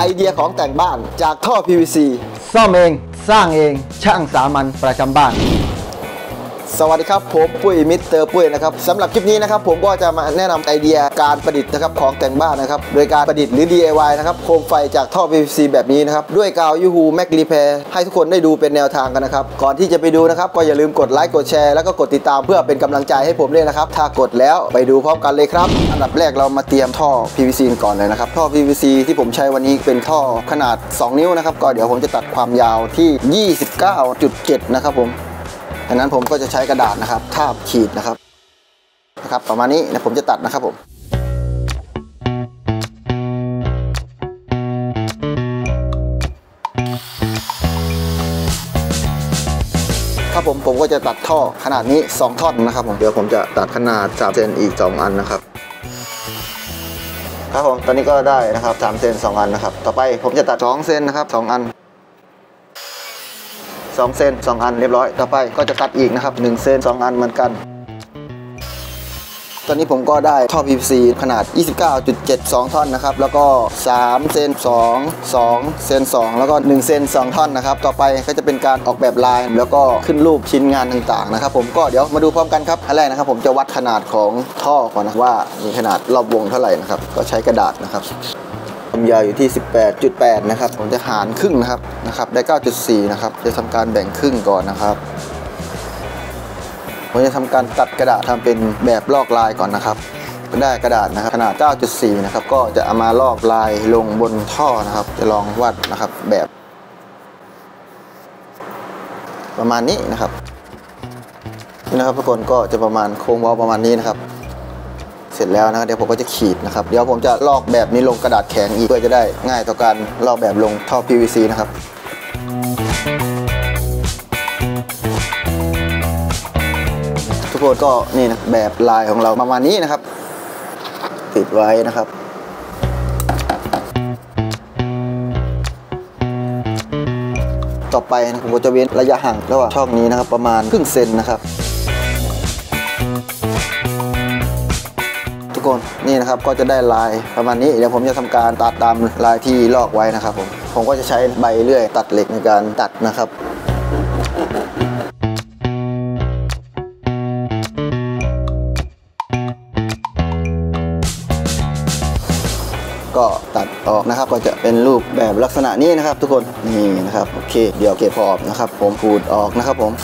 ไอเดียของแต่งบ้านจากท่อ PVC ซ่อมเองสร้างเองช่างสามัญประจำบ้านสวัสดีครับผมปุ้ย Mr. Puy นะครับสำหรับคลิปนี้นะครับผมก็จะมาแนะนำไอเดียการประดิษฐ์นะครับของแต่งบ้านนะครับโดยการประดิษฐ์หรือ DIY นะครับโคมไฟจากท่อ PVC แบบนี้นะครับด้วยกาวยูฮูแม็กรีแพร์ให้ทุกคนได้ดูเป็นแนวทางกันนะครับก่อนที่จะไปดูนะครับก็อย่าลืมกดไลค์กดแชร์แล้วก็กดติดตามเพื่อเป็นกำลังใจให้ผมด้วยนะครับถ้ากดแล้วไปดูพร้อมกันเลยครับอันดับแรกเรามาเตรียมท่อ PVC ก่อนเลยนะครับท่อ PVC ที่ผมใช้วันนี้เป็นท่อขนาด2 นิ้วนะครับก็เดี๋ยวผมจะตัดความยาวที่ 29.7 นะครับผมดังนั้นผมก็จะใช้กระดาษนะครับทาบขีดนะครับประมาณนี้นะผมจะตัดนะครับผมครับผมก็จะตัดท่อขนาดนี้2ท่อนนะครับผมเดี๋ยวผมจะตัดขนาด3เซนอีก2อันนะครับครับผมตอนนี้ก็ได้นะครับ3เซน2อันนะครับต่อไปผมจะตัด2เซนนะครับ2อัน2เซน2อันเรียบร้อยต่อไปก็จะตัดอีกนะครับ1เซน2อันเหมือนกันตอนนี้ผมก็ได้ท่อ PVC ขนาด 29.72 ท่อนนะครับแล้วก็3เซน2 2เซน2แล้วก็1เซน2ท่อนนะครับต่อไปก็จะเป็นการออกแบบลายแล้วก็ขึ้นรูปชิ้นงานต่างๆนะครับผมก็เดี๋ยวมาดูพร้อมกันครับอันแรกนะครับผมจะวัดขนาดของท่อก่อนนะว่ามีขนาดรอบวงเท่าไหร่นะครับก็ใช้กระดาษนะครับความยาวอยู่ที่ 18.8 นะครับผมจะหารครึ่งนะครับได้ 9.4 นะครับจะทำการแบ่งครึ่งก่อนนะครับผมจะทำการตัดกระดาษทำเป็นแบบลอกลายก่อนนะครับได้กระดาษนะครับขนาด 9.4 นะครับก็จะเอามาลอกลายลงบนท่อนะครับจะลองวาดนะครับแบบประมาณนี้นะครับนี่นะครับทุกคนก็จะประมาณโค้งวอลประมาณนี้นะครับเสร็จแล้วนะเดี๋ยวผมก็จะขีดนะครับเดี๋ยวผมจะลอกแบบนี้ลงกระดาษแข็งอีกเพื่อจะได้ง่ายต่อการลอกแบบลงท่อ PVC นะครับทุกคนก็นี่นะแบบลายของเราประมาณนี้นะครับติดไว้นะครับต่อไปนะผมก็จะเว้นระยะห่างระหว่างช่องนี้นะครับประมาณครึ่งเซนนะครับนี่นะครับก็จะได้ลายประมาณนี้เดี๋ยวผมจะทำการตัดตามลายที่ลอกไว้นะครับผมก็จะใช้ใบเลื่อยตัดเหล็กในการตัดนะครับก็ตัดออกนะครับก็จะเป็นรูปแบบลักษณะนี้นะครับทุกคนนี่นะครับโอเคเดี๋ยวเก็บขอบนะครับผมขูดออกนะครับผม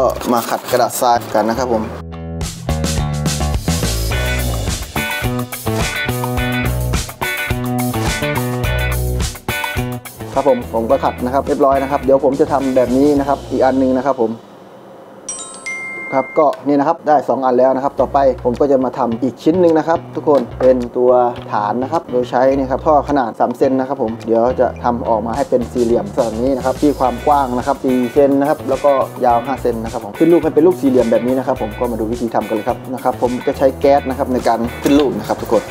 ก็มาขัดกระดาษทรายกันนะครับผมครับผมก็ขัดนะครับเรียบร้อยนะครับเดี๋ยวผมจะทำแบบนี้นะครับอีกอันนึงนะครับผมครับก็นี่นะครับได้2อันแล้วนะครับต่อไปผมก็จะมาทำอีกชิ้นหนึ่งนะครับทุกคนเป็นตัวฐานนะครับโดยใช้นี่ครับท่อขนาด3เซนนะครับผมเดี๋ยวจะทำออกมาให้เป็นสี่เหลี่ยมส่วนนี้นะครับที่ความกว้างนะครับ4เซนนะครับแล้วก็ยาว5เซนนะครับผมขึ้นรูปให้เป็นรูปสี่เหลี่ยมแบบนี้นะครับผมก็มาดูวิธีทำกันเลยครับนะครับผมจะใช้แก๊สนะครับในการขึ้นรูปนะครับทุกคน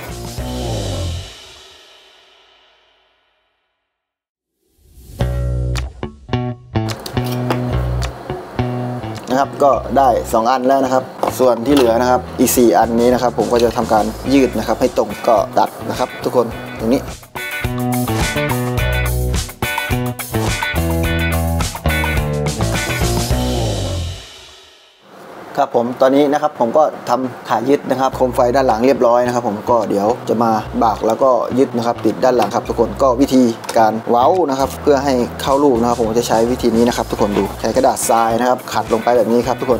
นะครับก็ได้2อันแล้วนะครับส่วนที่เหลือนะครับอีก4อันนี้นะครับผมก็จะทำการยืดนะครับให้ตรงก็ตัดนะครับทุกคนตรงนี้ครับผมตอนนี้นะครับผมก็ทำขายึดนะครับโคมไฟด้านหลังเรียบร้อยนะครับผมก็เดี๋ยวจะมาบากแล้วก็ยึดนะครับติดด้านหลังครับทุกคนก็วิธีการเว้านะครับเพื่อให้เข้ารูปนะครับผมจะใช้วิธีนี้นะครับทุกคนดูใช้กระดาษทรายนะครับขัดลงไปแบบนี้ครับทุกคน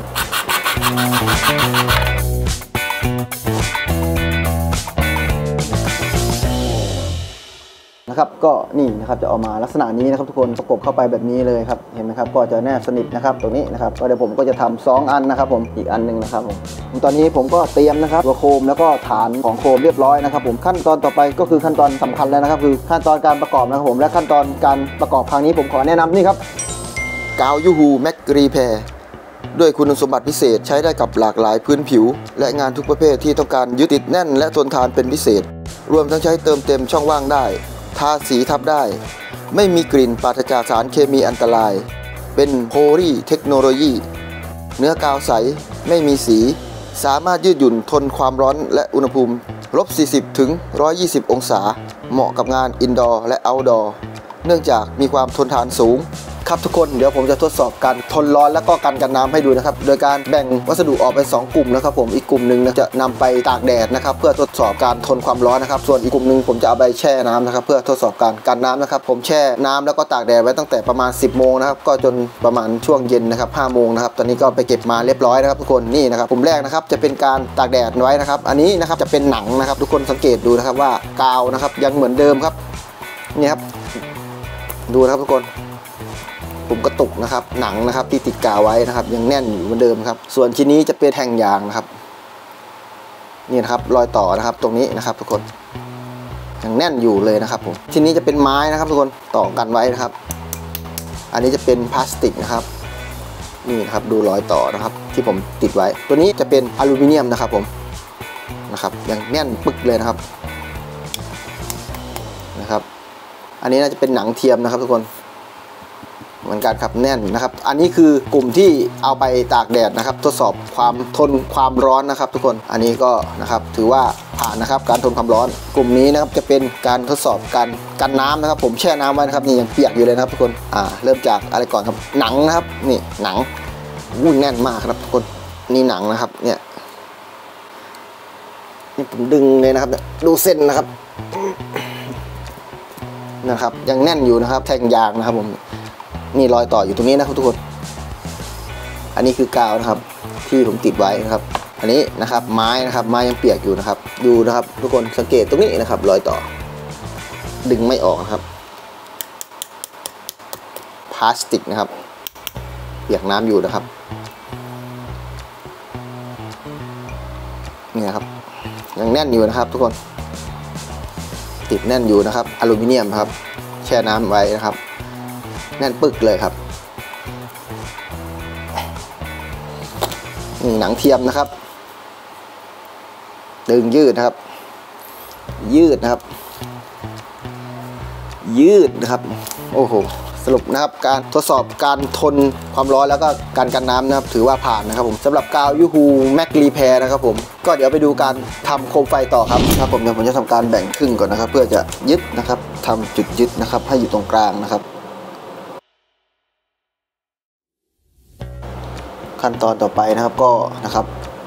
นะครับก็นี่นะครับจะออกมาลักษณะนี้นะครับทุกคนประกบเข้าไปแบบนี้เลยครับเห็นไหมครับก็จะแนบสนิทนะครับตรงนี้นะครับก็เดี๋ยวผมก็จะทำ2อันนะครับผมอีกอันนึงนะครับผมตอนนี้ผมก็เตรียมนะครับตัวโคมแล้วก็ฐานของโคมเรียบร้อยนะครับผมขั้นตอนต่อไปก็คือขั้นตอนสำคัญแล้วนะครับคือขั้นตอนการประกอบนะครับผมและขั้นตอนการประกอบครั้งนี้ผมขอแนะนำนี่ครับกาวยูฮูแม็กรีแพร์ด้วยคุณสมบัติพิเศษใช้ได้กับหลากหลายพื้นผิวและงานทุกประเภทที่ต้องการยึดติดแน่นและทนทานเป็นพิเศษรวมทั้งใช้เติมเต็มช่องว่างได้ทาสีทับได้ไม่มีกลิ่นปราศจากสารเคมีอันตราย เป็นโพลีเทคโนโลยีเนื้อกาวใสไม่มีสีสามารถยืดหยุ่นทนความร้อนและอุณหภูมิ-40 ถึง 120 องศาเหมาะกับงานอินดอร์และเอาท์ดอร์เนื่องจากมีความทนทานสูงครับทุกคนเดี๋ยวผมจะทดสอบการทนร้อนและก็การกันน้ำให้ดูนะครับโดยการแบ่งวัสดุออกเป็น2กลุ่มนะครับผมอีกกลุ่มหนึ่งจะนำไปตากแดดนะครับเพื่อทดสอบการทนความร้อนนะครับส่วนอีกกลุ่มหนึ่งผมจะเอาไปแช่น้ำนะครับเพื่อทดสอบการกันน้ำนะครับผมแช่น้ำแล้วก็ตากแดดไว้ตั้งแต่ประมาณ 10 โมงนะครับก็จนประมาณช่วงเย็นนะครับ 5 โมงนะครับตอนนี้ก็ไปเก็บมาเรียบร้อยนะครับทุกคนนี่นะครับกลุ่มแรกนะครับจะเป็นการตากแดดไว้นะครับอันนี้นะครับจะเป็นหนังนะครับทุกคนสังเกตดูนะครับว่ากาวนะครับยังเหมือนเดิมครับนี่ครับดูนะครับทุกคนผมกระตุกนะครับหนังนะครับที่ติดกาวไว้นะครับยังแน่นอยู่เหมือนเดิมครับส่วนชิ้นนี้จะเป็นแท่งยางนะครับนี่นะครับรอยต่อนะครับตรงนี้นะครับทุกคนยังแน่นอยู่เลยนะครับผมชิ้นนี้จะเป็นไม้นะครับทุกคนต่อกันไว้นะครับอันนี้จะเป็นพลาสติกนะครับนี่นะครับดูรอยต่อนะครับที่ผมติดไว้ตัวนี้จะเป็นอลูมิเนียมนะครับผมนะครับยังแน่นปึกเลยนะครับอันนี้น่าจะเป็นหนังเทียมนะครับทุกคนเหมือนกันครับแน่นนะครับอันนี้คือกลุ่มที่เอาไปตากแดดนะครับทดสอบความทนความร้อนนะครับทุกคนอันนี้ก็นะครับถือว่าผ่านนะครับการทนความร้อนกลุ่มนี้นะครับจะเป็นการทดสอบการกันน้ำนะครับผมแช่น้ำไว้นะครับนี่ยังเปียกอยู่เลยนะครับทุกคนเริ่มจากอะไรก่อนครับหนังนะครับนี่หนังวุ่นแน่นมากครับทุกคนนี่หนังนะครับเนี่ยนี่ผมดึงเลยนะครับดูเส้นนะครับนะครับยังแน่นอยู่นะครับแท่งยางนะครับผมนี่รอยต่ออยู่ตรงนี้นะครับทุกคนอันนี้คือกาวนะครับที่ผมติดไว้นะครับอันนี้นะครับไม้นะครับไม้ยังเปียกอยู่นะครับดูนะครับทุกคนสังเกตตรงนี้นะครับรอยต่อดึงไม่ออกนะครับพลาสติกนะครับเปียกน้ำอยู่นะครับนี่นะครับยังแน่นอยู่นะครับทุกคนติดแน่นอยู่นะครับอลูมิเนียมครับแช่น้ำไว้นะครับแน่นปึกเลยครับนี่หนังเทียมนะครับดึงยืดนะครับยืดนะครับยืดนะครับโอ้โหสรุปนะครับการทดสอบการทนความร้อนแล้วก็การกันน้ำนะครับถือว่าผ่านนะครับผมสำหรับกาวยูฮูแม็กรีแพร์นะครับผมก็เดี๋ยวไปดูการทำโคมไฟต่อครับครับผมเดี๋ยวผมจะทำการแบ่งครึ่งก่อนนะครับเพื่อจะยึดนะครับทำจุดยึดนะครับให้อยู่ตรงกลางนะครับขั้นตอนต่อไปนะครับก็นะครับ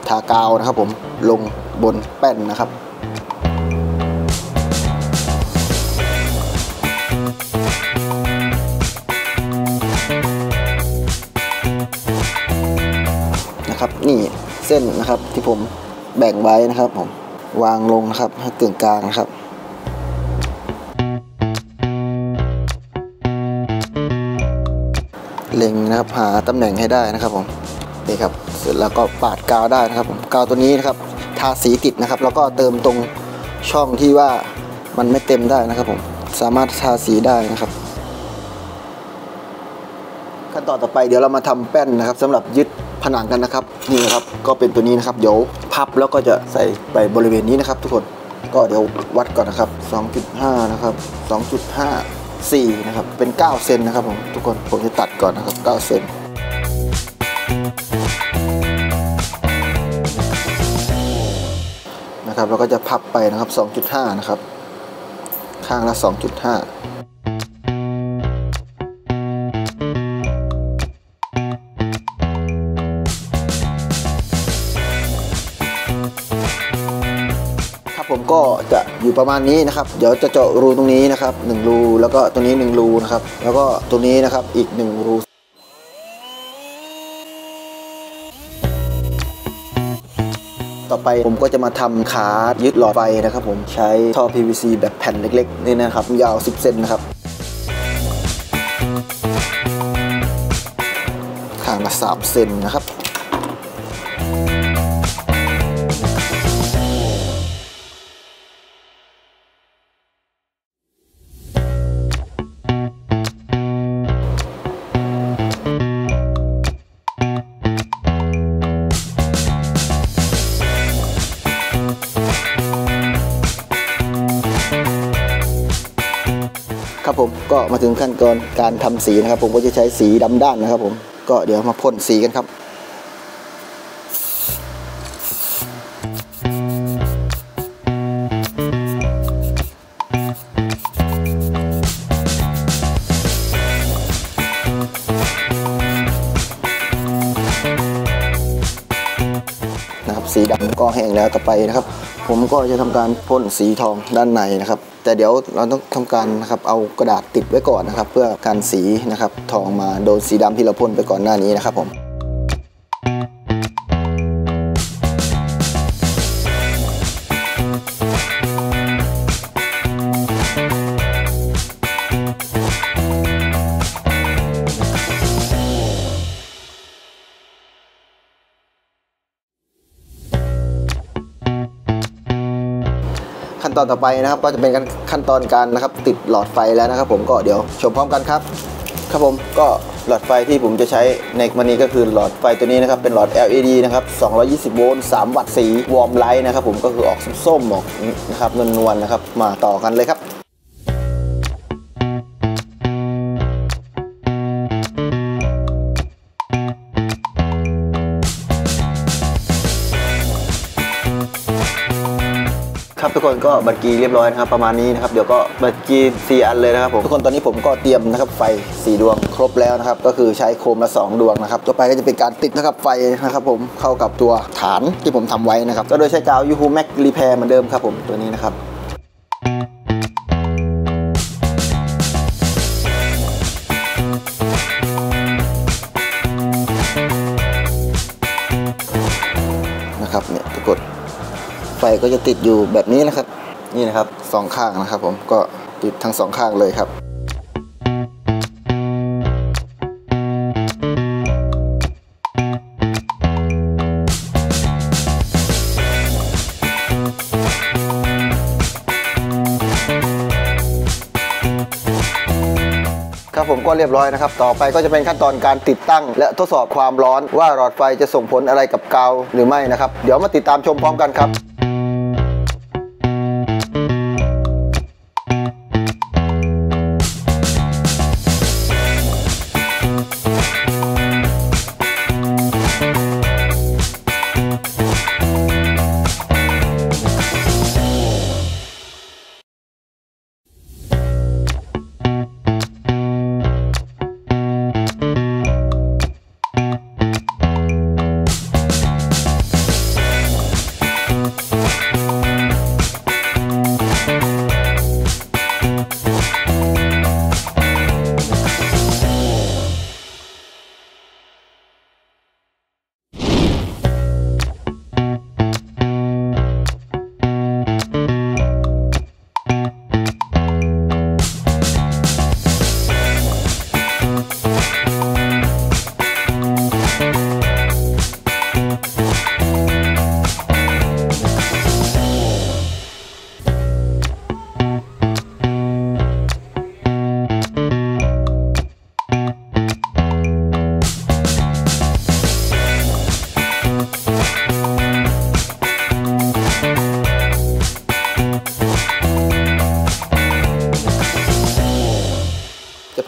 ทากาวนะครับผมลงบนแป้นนะครับนี่เส้นนะครับที่ผมแบ่งไว้นะครับผมวางลงนะครับให้ตึงกลางนะครับเล็งนะครับหาตำแหน่งให้ได้นะครับผมนี่ครับเสร็จแล้วก็ปาดกาวได้นะครับผมกาวตัวนี้นะครับทาสีติดนะครับแล้วก็เติมตรงช่องที่ว่ามันไม่เต็มได้นะครับผมสามารถทาสีได้นะครับขั้นตอนต่อไปเดี๋ยวเรามาทำแป้นนะครับสำหรับยึดผนังกันนะครับนี่นะครับก็เป็นตัวนี้นะครับเดี๋ยวพับแล้วก็จะใส่ไปบริเวณนี้นะครับทุกคนก็เดี๋ยววัดก่อนนะครับ 2.5 นะครับ 2.54 นะครับเป็น9เซนนะครับผมทุกคนผมจะตัดก่อนนะครับ9เซนนะครับแล้วก็จะพับไปนะครับ 2.5 นะครับข้างละ 2.5ก็จะอยู่ประมาณนี้นะครับเดี๋ยวจะเจาะรูตรงนี้นะครับ1รูแล้วก็ตรงนี้1รูนะครับแล้วก็ตรงนี้นะครับอีก1รูต่อไปผมก็จะมาทำขายึดหลอดไฟนะครับผมใช้ท่อ PVC แบบแผ่นเล็กๆนี่นะครับยาว10 เซนนะครับข้างละ3 เซนนะครับ ก็มาถึงขั้นตอนการทำสีนะครับผมก็จะใช้สีดำด้านนะครับผมก็เดี๋ยวมาพ่นสีกันครับสีดำก็แห้งแล้วต่อไปนะครับผมก็จะทำการพ่นสีทองด้านในนะครับแต่เดี๋ยวเราต้องทำการนะครับเอากระดาษติดไว้ก่อนนะครับเพื่อการสีนะครับทองมาโดนสีดำที่เราพ่นไปก่อนหน้านี้นะครับผมขั้นตอนต่อไปนะครับก็จะเป็นขั้นตอนการนะครับติดหลอดไฟแล้วนะครับผมก็เดี๋ยวชมพร้อมกันครับครับผมก็หลอดไฟที่ผมจะใช้ในวันนี้ก็คือหลอดไฟตัวนี้นะครับเป็นหลอด LED นะครับ220โวลต์3วัตต์สีวอร์มไลท์นะครับผมก็คือออกส้มๆออกนะครับนวลๆนะครับมาต่อกันเลยครับทุกคนก็บัดกี้เรียบร้อยนะครับประมาณนี้นะครับเดี๋ยวก็บัดกี้4อันเลยนะครับผมทุกคนตอนนี้ผมก็เตรียมนะครับไฟ4ดวงครบแล้วนะครับก็คือใช้โคมละ2ดวงนะครับต่อไปก็จะเป็นการติดนะครับไฟนะครับผมเข้ากับตัวฐานที่ผมทำไว้นะครับก็โดยใช้กาวยูฮูแม็กรีแพร์เหมือนเดิมครับผมตัวนี้นะครับเนี่ยกดไฟก็จะติดอยู่แบบนี้นะครับนี่นะครับสองข้างนะครับผมก็ติดทั้งสองข้างเลยครับครับผมก็เรียบร้อยนะครับต่อไปก็จะเป็นขั้นตอนการติดตั้งและทดสอบความร้อนว่าหลอดไฟจะส่งผลอะไรกับกาวหรือไม่นะครับเดี๋ยวมาติดตามชมพร้อมกันครับ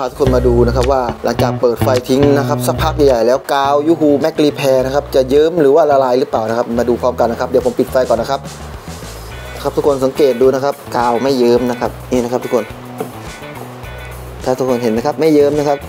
พาทุกคนมาดูนะครับว่าหลังจากเปิดไฟทิ้งนะครับสักพักใหญ่ๆแล้วกาวยูฮูแม็กรีแพร์นะครับจะเยิ้มหรือว่าละลายหรือเปล่านะครับมาดูพร้อมกันนะครับเดี๋ยวผมปิดไฟก่อนนะครับครับทุกคนสังเกตดูนะครับกาวไม่เยิ้มนะครับนี่นะครับทุกคนถ้าทุกคนเห็นนะครับไม่เยิ้มนะครับ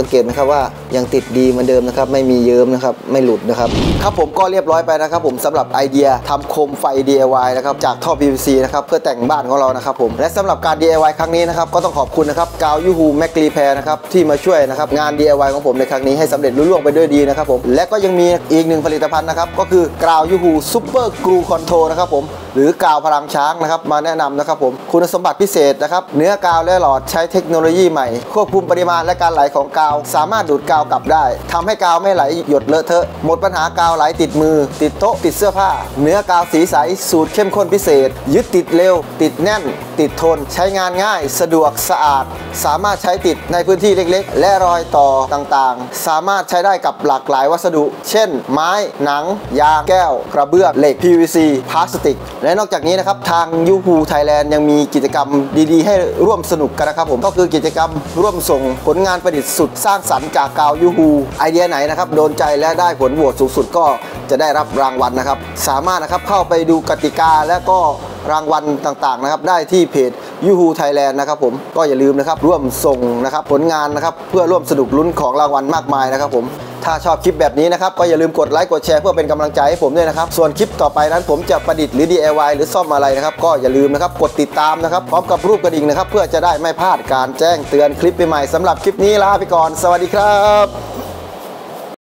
สังเกตไหมครับว่ายังติดดีเหมือนเดิมนะครับไม่มีเยิ้มนะครับไม่หลุดนะครับครับผมก็เรียบร้อยไปนะครับผมสำหรับไอเดียทำโคมไฟ DIY นะครับจากท่อ PVC นะครับเพื่อแต่งบ้านของเรานะครับผมและสำหรับการ DIY ครั้งนี้นะครับก็ต้องขอบคุณนะครับกาวยูฮูแม็กรีแพร์นะครับที่มาช่วยนะครับงาน DIY ของผมในครั้งนี้ให้สำเร็จรุ่ล่วงไปด้วยดีนะครับผมและก็ยังมีอีกหนึ่งผลิตภัณฑ์นะครับก็คือกาวยูฮูซูเปอร์กรูคอนโทรนะครับผมหรือกาวพลังช้างนะครับมาแนะนำนะครับผมคุณสมบัติพิเศษนะครับเนื้อกาวและหลอดใช้เทคโนโลยีใหม่ควบคุมปริมาณและการไหลของกาวสามารถดูดกาวกลับได้ทำให้กาวไม่ไหลหยดเลอะเทอะหมดปัญหากาว ไหลติดมือติดโต๊ะติดเสื้อผ้าเนื้อกาวสีใสสูตรเข้มข้นพิเศษยึดติดเร็วติดแน่นติดทนใช้งานง่ายสะดวกสะอาดสามารถใช้ติดในพื้นที่เล็กๆและรอยต่อต่างๆสามารถใช้ได้กับหลากหลายวัสดุเช่นไม้หนังยางแก้วกระเบื้องเหล็ก PVC พลาสติกและนอกจากนี้นะครับทางยูฮูไทยแลนด์ยังมีกิจกรรมดีๆให้ร่วมสนุกกันนะครับผมก็คือกิจกรรมร่วมส่งผลงานประดิษฐ์สุดสร้างสรรค์จากกาวยูฮูไอเดียไหนนะครับโดนใจและได้ผลโหวตสูงสุดก็จะได้รับรางวัลนะครับสามารถนะครับเข้าไปดูกติกาและก็รางวัลต่างๆนะครับได้ที่เพจยูฮูไทยแลนด์นะครับผมก็อย่าลืมนะครับร่วมส่งนะครับผลงานนะครับเพื่อร่วมสนุกลุ้นของรางวัลมากมายนะครับผมถ้าชอบคลิปแบบนี้นะครับก็อย่าลืมกดไลค์กดแชร์เพื่อเป็นกำลังใจให้ผมด้วยนะครับส่วนคลิปต่อไปนั้นผมจะประดิษฐ์หรือ DIY หรือซ่อมอะไรนะครับก็อย่าลืมนะครับกดติดตามนะครับพร้อมกับรูปกระดิ่งนะครับเพื่อจะได้ไม่พลาดการแจ้งเตือนคลิปใหม่ๆสำหรับคลิปนี้ลาไปก่อนสวัสดีครับ